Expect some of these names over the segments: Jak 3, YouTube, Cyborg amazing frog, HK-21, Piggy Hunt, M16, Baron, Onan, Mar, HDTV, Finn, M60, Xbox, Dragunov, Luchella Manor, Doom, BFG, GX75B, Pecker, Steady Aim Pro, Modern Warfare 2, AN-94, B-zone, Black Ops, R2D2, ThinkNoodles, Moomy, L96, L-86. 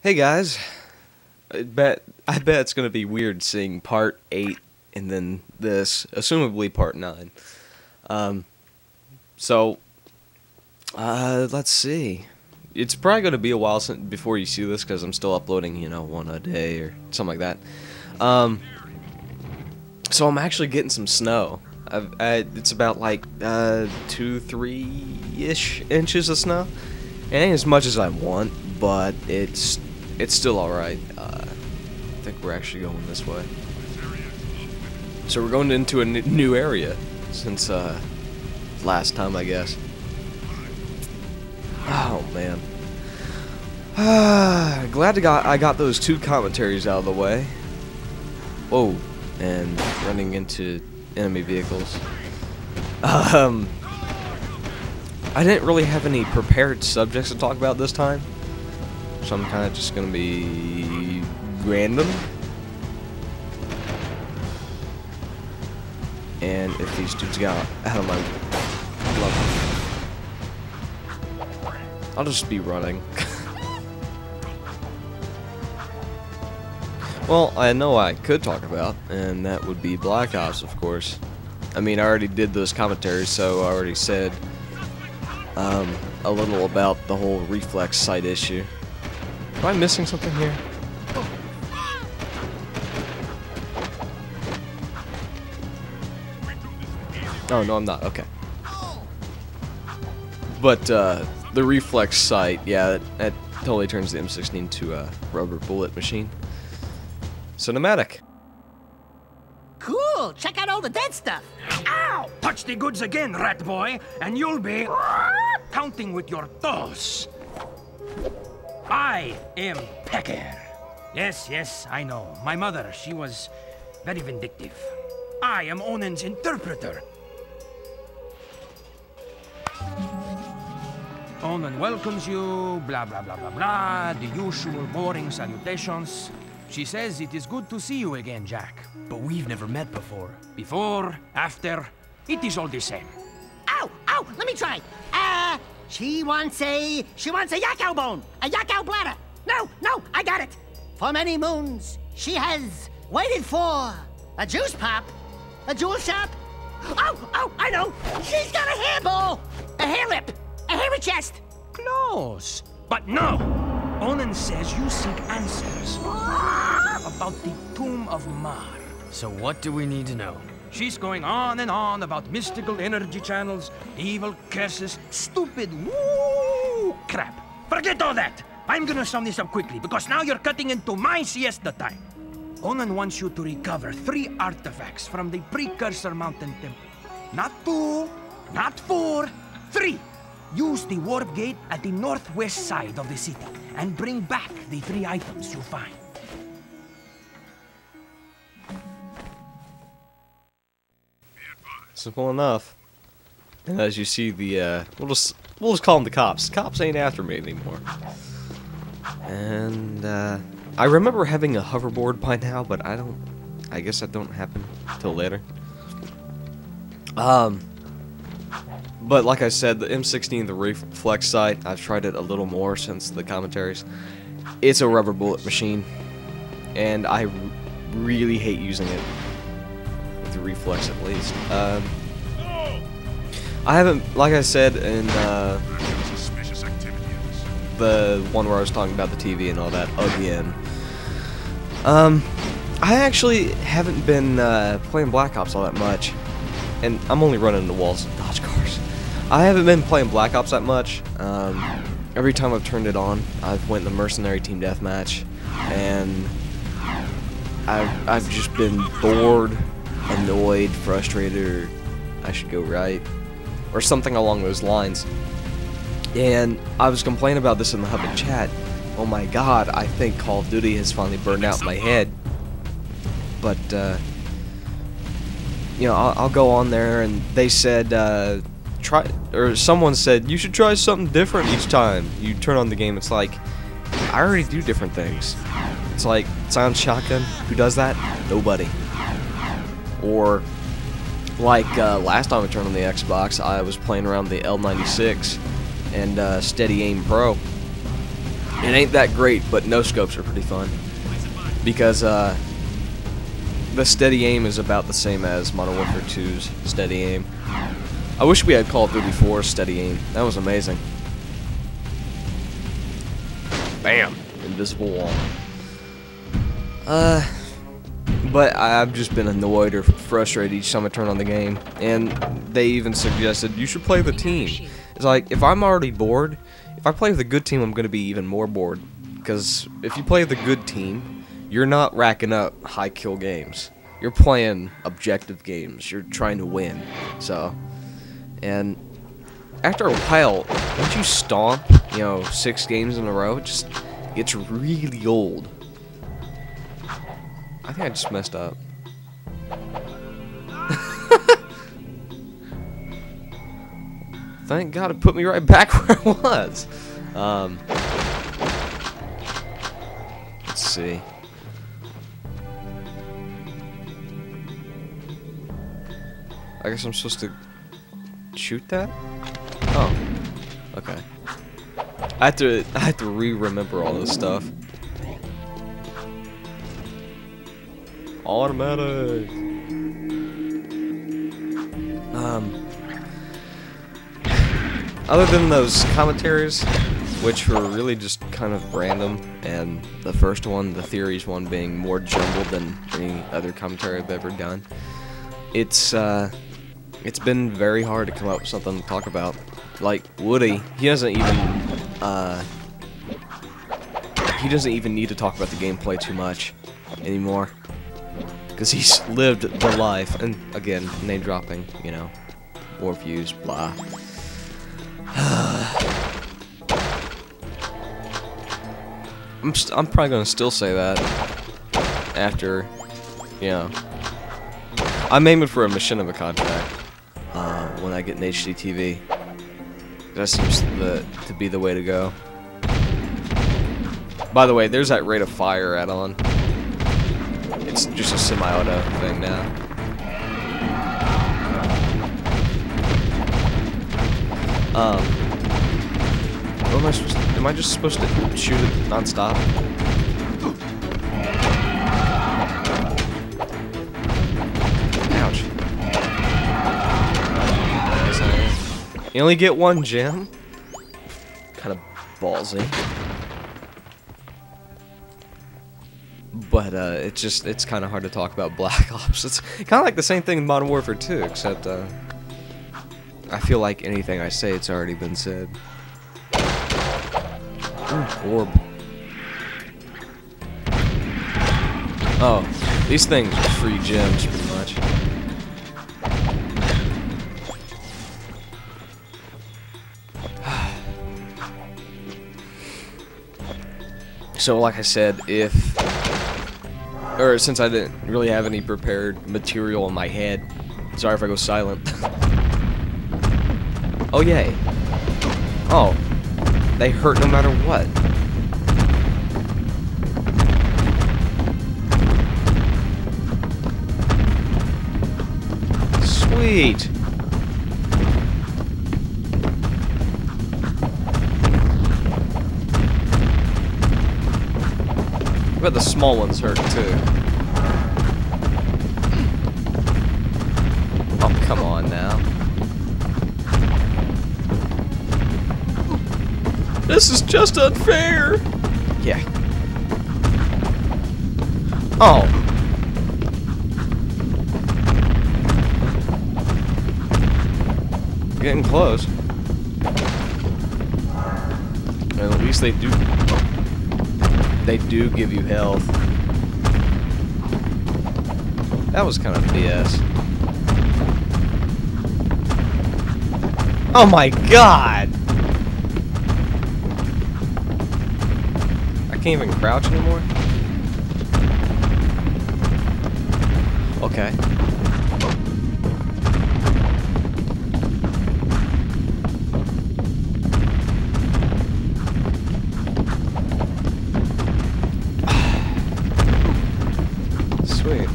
Hey guys, I bet it's gonna be weird seeing part 8 and then this, assumably part 9. Let's see. It's probably gonna be a while before you see this because I'm still uploading, you know, one a day or something like that. So I'm actually getting some snow. It's about like 2-3-ish inches of snow. It ain't as much as I want, but it's still alright. I think we're actually going this way. So we're going into a new area since last time, I guess. Oh man. Glad I got those two commentaries out of the way. Whoa, and running into enemy vehicles. I didn't really have any prepared subjects to talk about this time, so I'm kind of just gonna be random. And if these dudes got out of my level, I'll just be running. Well, I know I could talk about, and that would be Black Ops, of course. I mean, I already did those commentaries, so I already said a little about the whole reflex sight issue. Am I missing something here? Oh, no, I'm not. Okay. But the reflex sight, yeah, that totally turns the M16 into a rubber bullet machine. Cinematic. Cool. Check out all the dead stuff. Ow! Touch the goods again, rat boy, and you'll be counting with your toes. I am Pecker. Yes, yes, I know. My mother, she was very vindictive. I am Onan's interpreter. Onan welcomes you, blah, blah, blah, blah, blah, the usual boring salutations. She says it is good to see you again, Jak. But we've never met before. Before, after, it is all the same. Ow, ow, let me try. She wants a yakao bone, a yakao bladder. No, I got it. For many moons, she has waited for a juice pop, a jewel shop. Oh, I know. She's got a hairball, a hair lip. A hairy chest! Close! But no! Onan says you seek answers about the tomb of Mar. So what do we need to know? She's going on and on about mystical energy channels, evil curses, stupid woo crap. Forget all that! I'm gonna sum this up quickly, because now you're cutting into my siesta time. Onan wants you to recover 3 artifacts from the Precursor Mountain Temple. Not 2, not 4, 3! Use the warp gate at the northwest side of the city, and bring back the 3 items you find. Simple enough. And as you see, the we'll just call them the cops. Cops ain't after me anymore. And I remember having a hoverboard by now, but I don't. I guess that don't happen till later. But like I said, the M16, the reflex sight, I've tried it a little more since the commentaries. It's a rubber bullet machine, and I really hate using it, with the reflex at least. I haven't, like I said in the one where I was talking about the TV and all that, again. I actually haven't been playing Black Ops all that much, and I'm only running into walls and dodge cars. I haven't been playing Black Ops that much. Every time I've turned it on, I've went in the mercenary team deathmatch, and I've just been bored, annoyed, frustrated, or I should go right, or something along those lines. And I was complaining about this in the hub and chat. Oh my god, I think Call of Duty has finally burned out my head. But you know, I'll go on there, and they said, someone said, you should try something different each time you turn on the game. It's like, I already do different things. It's like, Sound Shotgun, who does that? Nobody. Or, like, last time I turned on the Xbox, I was playing around the L96 and Steady Aim Pro. It ain't that great, but no-scopes are pretty fun. Because the steady aim is about the same as Modern Warfare 2's steady aim. I wish we had Call of Duty 4's steady aim. That was amazing. Bam! Invisible wall. But I've just been annoyed or frustrated each time I turn on the game. And they even suggested, you should play the team. It's like, if I'm already bored, if I play with a good team, I'm going to be even more bored. Because if you play the good team, you're not racking up high kill games. You're playing objective games. You're trying to win. So, and after a while, once you stomp, you know, 6 games in a row, it just gets really old. I think I just messed up. Thank God it put me right back where I was. Let's see. I guess I'm supposed to shoot that? Oh. Okay. I have to re-remember all this stuff. Automatic. Other than those commentaries, which were really just kind of random, and the first one, the theories one, being more jumbled than any other commentary I've ever done, it's been very hard to come up with something to talk about. Like Woody, he doesn't even need to talk about the gameplay too much anymore, because he's lived the life. And again, name dropping, you know, war views, blah. I'm probably gonna still say that after, you know, I'm aiming for a machinima contract when I get an HDTV. That seems to be the way to go. By the way, there's that rate of fire add-on. It's just a semi-auto thing now. What am I supposed to, am I just supposed to shoot it non-stop? Ouch. You only get one gem? Kind of ballsy. But, it's just, it's kind of hard to talk about Black Ops. It's kind of like the same thing in Modern Warfare 2, except, I feel like anything I say, it's already been said. Ooh, orb. Oh, these things are free gems, pretty much. So, like I said, since I didn't really have any prepared material in my head, sorry if I go silent. Oh, yay. Oh. They hurt no matter what. Sweet. I bet the small ones hurt, too. Oh, come on now. This is just unfair! Yeah. Oh. Getting close. Well, at least they do give you health. That was kind of BS. Oh my God! I can't even crouch anymore? Okay. Sweet.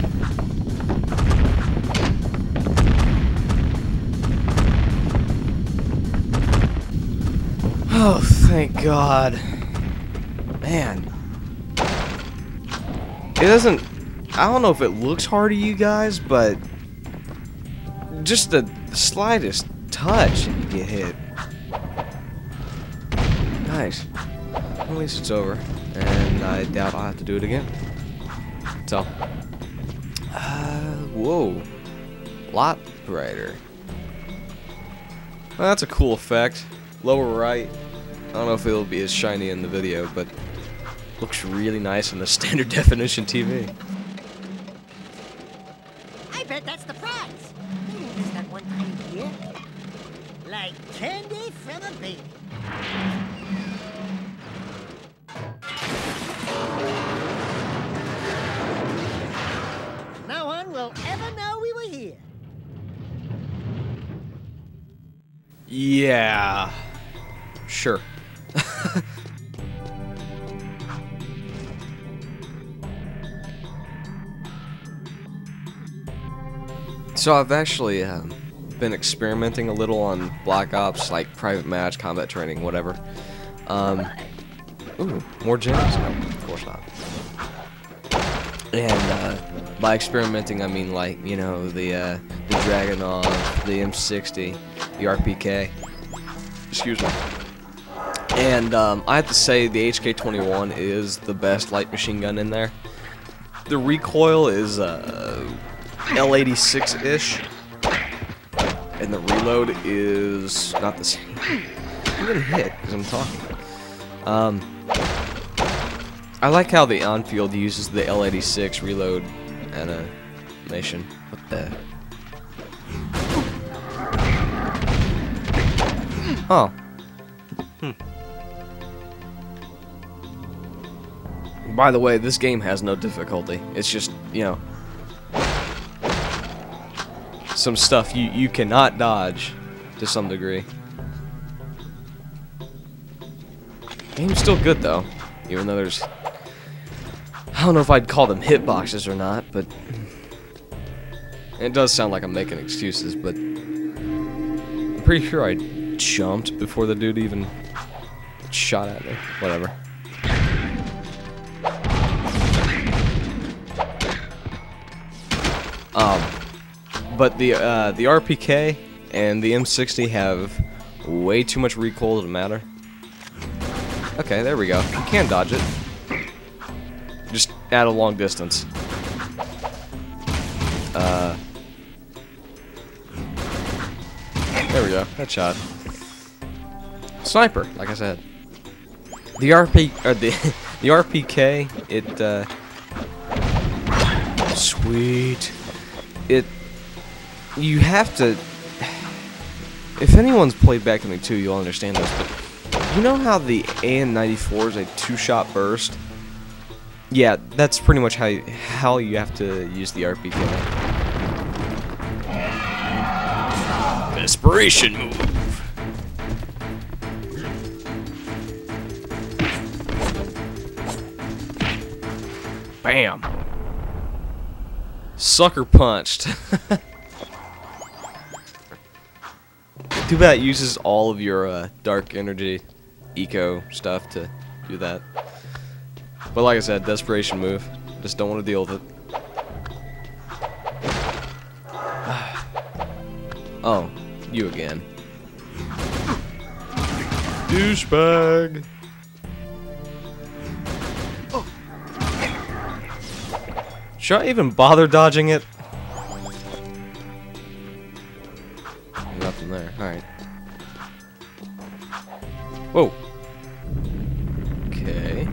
Oh, thank God. Man. It doesn't... I don't know if it looks hard to you guys, but... just the slightest touch and you get hit. Nice. At least it's over. And I doubt I'll have to do it again. So... whoa. Lot brighter. Well, that's a cool effect. Lower right. I don't know if it'll be as shiny in the video, but looks really nice on the standard definition TV. I bet that's the prize. Is that one idea? Like candy from a baby. No one will ever know we were here. Yeah. Sure. So I've actually been experimenting a little on Black Ops, like private match, combat training, whatever. Ooh, more gems? No, of course not. And by experimenting, I mean like, you know, the Dragunov, the M60, the RPK. Excuse me. And I have to say the HK-21 is the best light machine gun in there. The recoil is L-86-ish, and the reload is not the same. I'm getting hit because I'm talking. I like how the on-field uses the L-86 reload animation. What the? Huh. Hmm. By the way, this game has no difficulty. It's just, you know, some stuff you cannot dodge to some degree. Game's still good though, even though there's, I don't know if I'd call them hitboxes or not, but it does sound like I'm making excuses, but I'm pretty sure I jumped before the dude even shot at me. Whatever. But the RPK and the M60 have way too much recoil to matter. Okay, there we go. You can dodge it. Just at a long distance. There we go. Headshot. Sniper, like I said. The RPK, it sweet. It. You have to. If anyone's played Back in the 2, you'll understand this. But you know how the AN-94 is a two-shot burst? Yeah, that's pretty much how you have to use the RPK. Desperation move. Bam. Sucker punched. Too bad it uses all of your dark energy eco stuff to do that. But like I said, desperation move. Just don't want to deal with it. Oh, you again. Douchebag! Should I even bother dodging it? Nothing there. Alright. Whoa. Okay.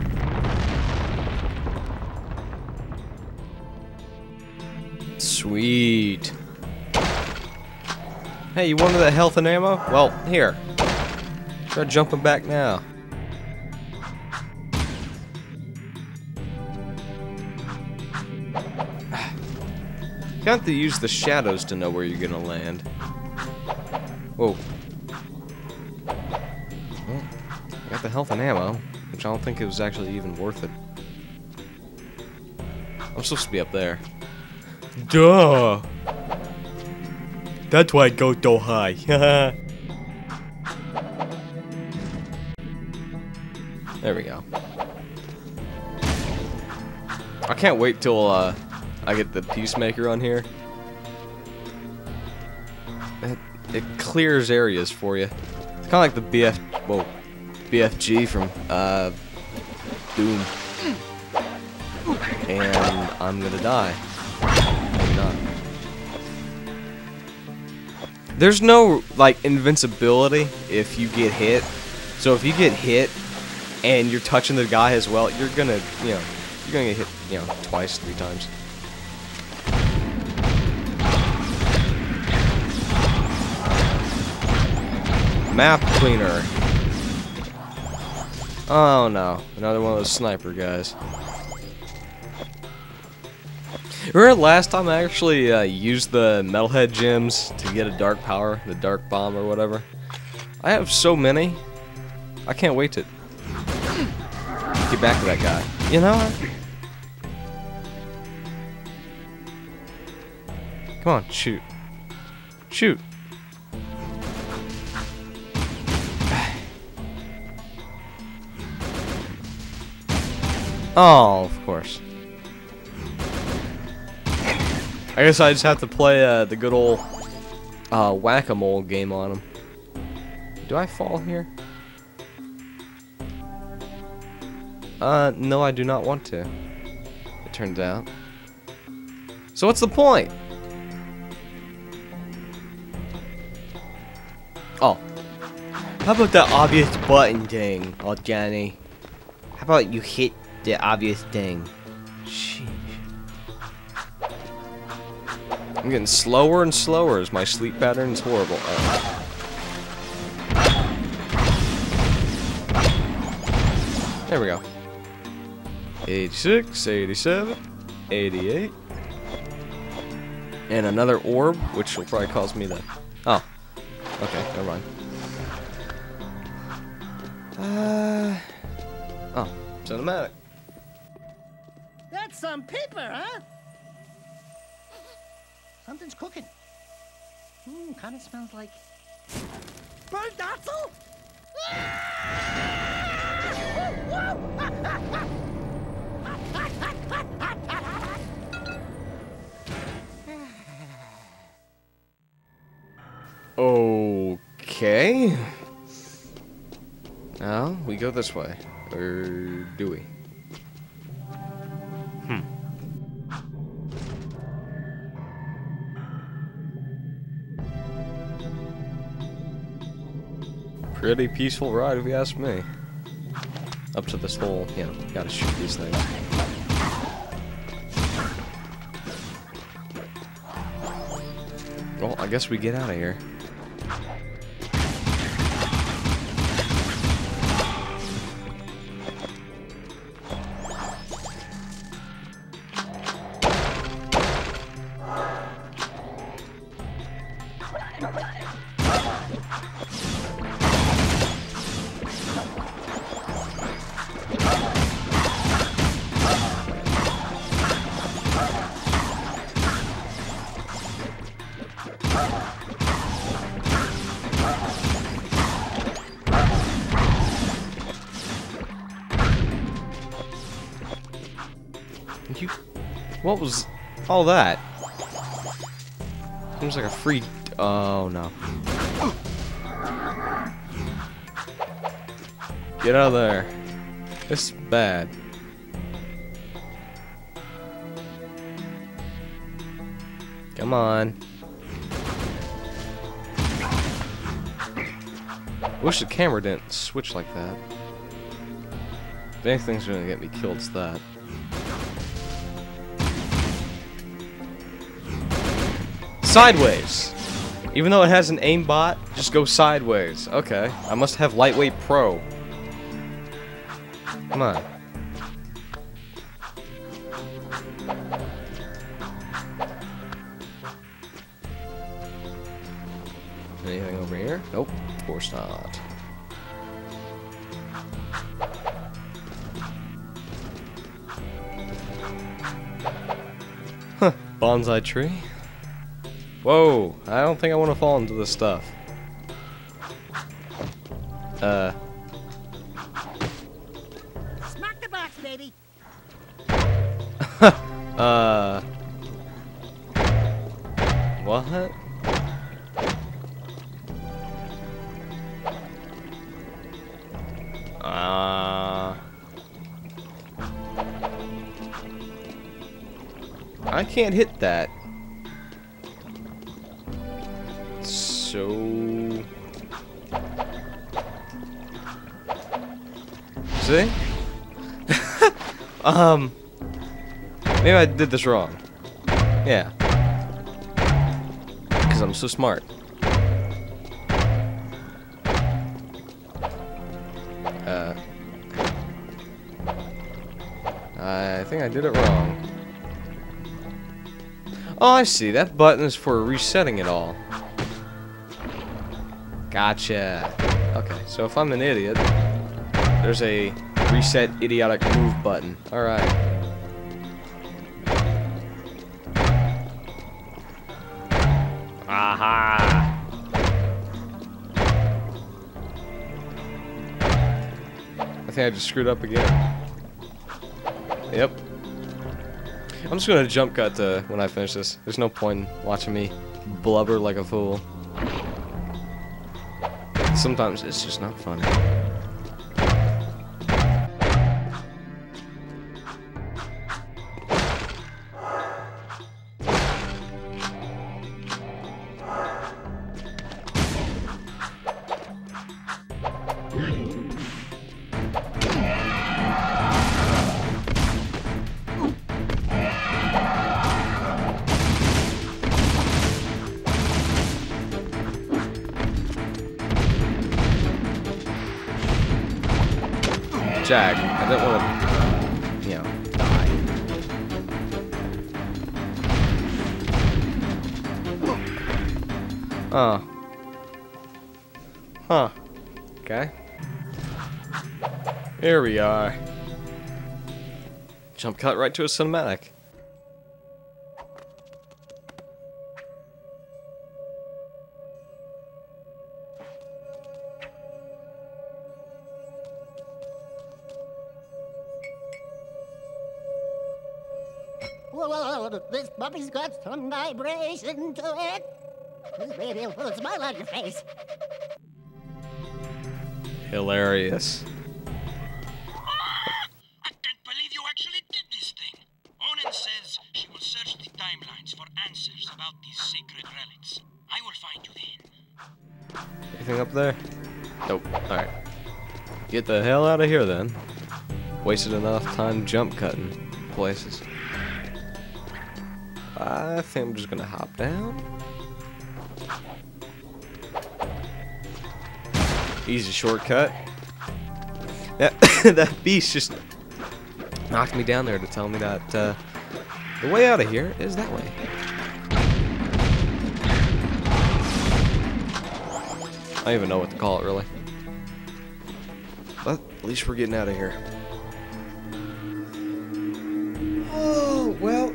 Sweet. Hey, you wanted that health and ammo? Well, here. Try jumping back now. You have to use the shadows to know where you're gonna land. Whoa. Well, I got the health and ammo, which I don't think it was actually even worth it. I'm supposed to be up there. Duh! That's why I go so high. There we go. I can't wait till I get the Peacemaker on here. It clears areas for you. It's kind of like the BFG from Doom. And I'm gonna die. I'm not. There's no like invincibility if you get hit. So if you get hit and you're touching the guy as well, you're gonna, you know, you're gonna get hit, you know, twice, three times. Map cleaner. Oh no, another one of those sniper guys. Remember last time I actually used the metalhead gems to get a dark power, the dark bomb or whatever? I have so many. I can't wait to get back to that guy. You know what? Come on, shoot. Shoot. Oh, of course. I guess I just have to play the good old whack-a-mole game on him. Do I fall here? No, I do not want to, it turns out. So what's the point? Oh. How about that obvious button thing, oh Johnny? How about you hit the obvious thing? Jeez. I'm getting slower and slower as my sleep pattern is horrible. Oh. There we go. 86, 87, 88. And another orb, which will probably cause me to... Oh. Okay, never mind. Oh, cinematic. That's some paper, huh? Something's cooking. Hmm, kind of smells like burnt axle. Okay. Now we go this way, or do we? Pretty peaceful ride, if you ask me. Up to this whole, you know, gotta shoot these things. Well, I guess we get out of here. What was all that? Seems like a free... Oh, no. Get out of there. This is bad. Come on. Wish the camera didn't switch like that. If anything's gonna get me killed, it's that. Sideways. Even though it has an aimbot, just go sideways. Okay. I must have lightweight pro. Come on. Anything over here? Nope. Of course not. Huh. Bonsai tree. Whoa, I don't think I want to fall into this stuff. Smack the box, baby. What? I can't hit that. So... see? Maybe I did this wrong. Yeah. Because I'm so smart. I think I did it wrong. Oh, I see. That button is for resetting it all. Gotcha. Okay, so if I'm an idiot, there's a reset idiotic move button. Alright. Aha! I think I just screwed up again. Yep. I'm just gonna jump cut to when I finish this. There's no point in watching me blubber like a fool. Sometimes it's just not funny. Jag, I don't want to, you know, die. Oh. Huh. Okay. Here we are. Jump cut right to a cinematic. Whoa, this puppy's got some vibration to it. This radio puts a smile on your face. Hilarious. I can't believe you actually did this thing. Onan says she will search the timelines for answers about these sacred relics. I will find you then. Anything up there? Nope. Alright. Get the hell out of here then. Wasted enough time jump cutting places. I think I'm just gonna hop down. Easy shortcut. That beast just knocked me down there to tell me that the way out of here is that way. I don't even know what to call it really. But at least we're getting out of here. Oh, well.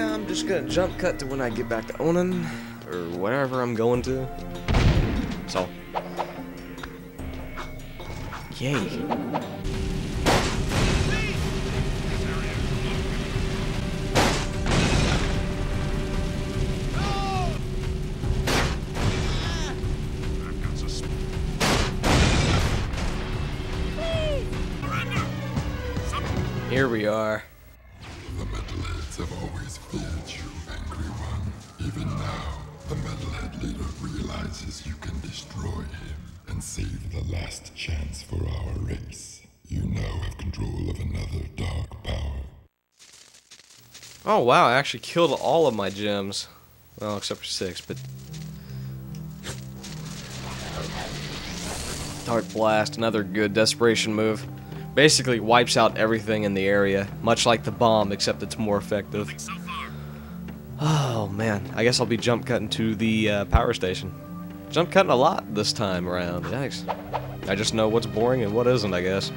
I'm just gonna jump cut to when I get back to Onan, or wherever I'm going to. So, yay! Here we are. Have always feared you, angry one. Even now, the metalhead leader realizes you can destroy him and save the last chance for our race. You now have control of another dark power. Oh wow, I actually killed all of my gems. Well, except for 6, but... Dart Blast, another good desperation move. Basically wipes out everything in the area, much like the bomb, except it's more effective. Oh man, I guess I'll be jump cutting to the power station. Jump cutting a lot this time around. Yikes! I just know what's boring and what isn't, I guess.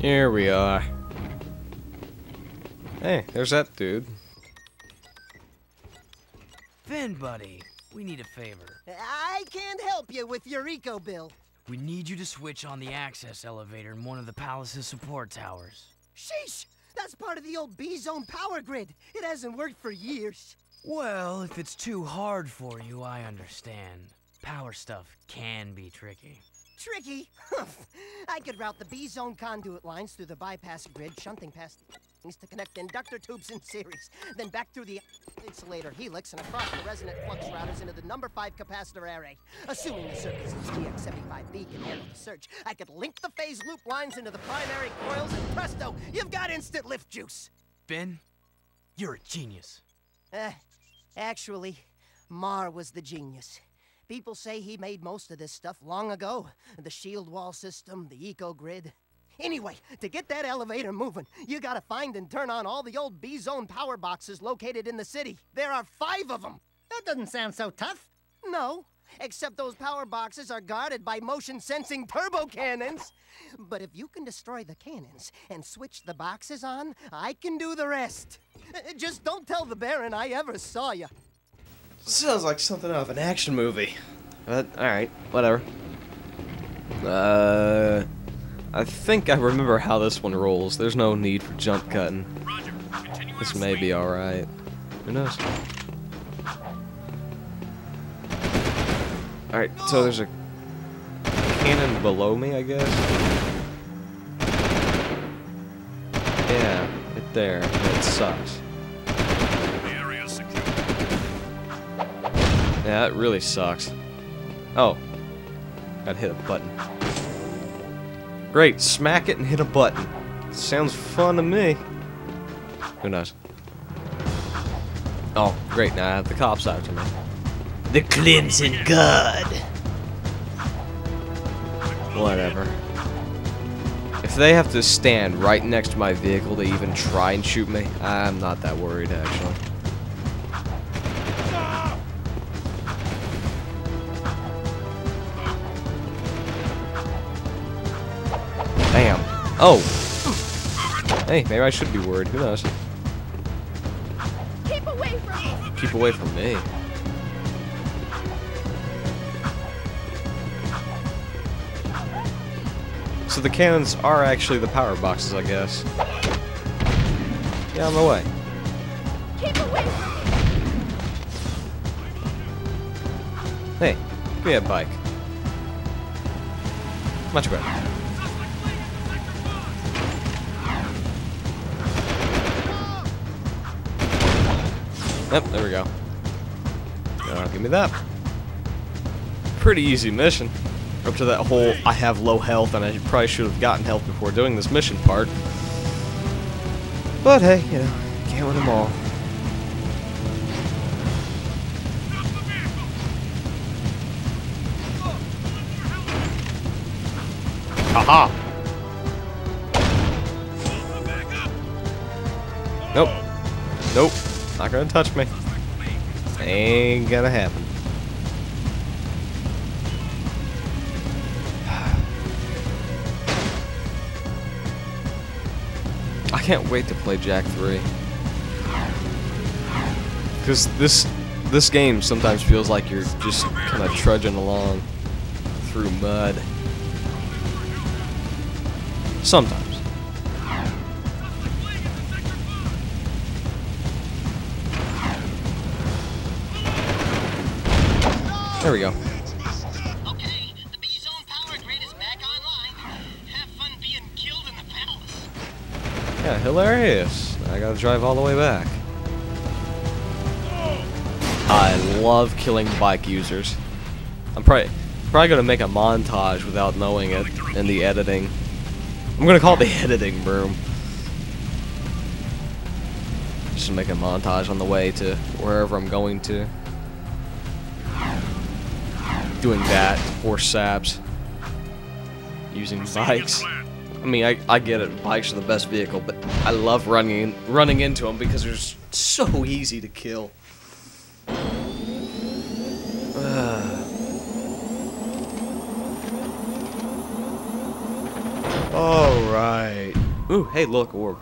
Here we are. Hey, there's that dude. Finn, buddy, We need a favor. I can't help you with your eco bill. We need you to switch on the access elevator in one of the palace's support towers. Sheesh! That's part of the old B-zone power grid. It hasn't worked for years. Well, if it's too hard for you, I understand. Power stuff can be tricky. Tricky? I could route the B-zone conduit lines through the bypass grid, shunting past things to connect inductor tubes in series, then back through the insulator helix and across the resonant flux routers into the number 5 capacitor array. Assuming the surface's GX75B can handle the surge, I could link the phase loop lines into the primary coils and presto, you've got instant lift juice! Finn, you're a genius. Actually, Mar was the genius. People say he made most of this stuff long ago. The shield wall system, the eco-grid. Anyway, to get that elevator moving, you gotta find and turn on all the old B-zone power boxes located in the city. There are 5 of them! That doesn't sound so tough. No, except those power boxes are guarded by motion-sensing turbo cannons. But if you can destroy the cannons and switch the boxes on, I can do the rest. Just don't tell the Baron I ever saw you. Sounds like something out of an action movie. But, alright, whatever. I think I remember how this one rolls. There's no need for jump cutting. Roger. This may be alright. Who knows? Alright, so there's a cannon below me, I guess? Yeah, right there. That sucks. Yeah, that really sucks. Oh. Gotta hit a button. Great, smack it and hit a button. Sounds fun to me. Who knows? Oh, great, now I have the cops after me. The cleansing god! Whatever. If they have to stand right next to my vehicle to even try and shoot me, I'm not that worried, actually. Oh! Hey, maybe I should be worried. Who knows? Keep away from me! Keep away from me. So the cannons are actually the power boxes, I guess. Get out of my way. Keep away from me! Hey, give me a bike. Much better. Yep, there we go. Give me that. Pretty easy mission. Up to that whole, I have low health and I probably should have gotten health before doing this mission part. But hey, you know, can't win them all. Aha! Nope. Nope. Not gonna touch me. Ain't gonna happen. I can't wait to play Jak 3. Because this game sometimes feels like you're just kind of trudging along through mud. Sometimes. There we go. Okay, the B-zone power grid is back online. Have fun being killed in the palace. Yeah, hilarious. I gotta drive all the way back. I love killing bike users. I'm probably gonna make a montage without knowing it in the editing. I'm gonna call it the editing room. Just make a montage on the way to wherever I'm going to. Doing that, horse saps, using bikes. I mean, I get it, bikes are the best vehicle, but I love running into them because they're so easy to kill. All right. Ooh, hey, look, orb.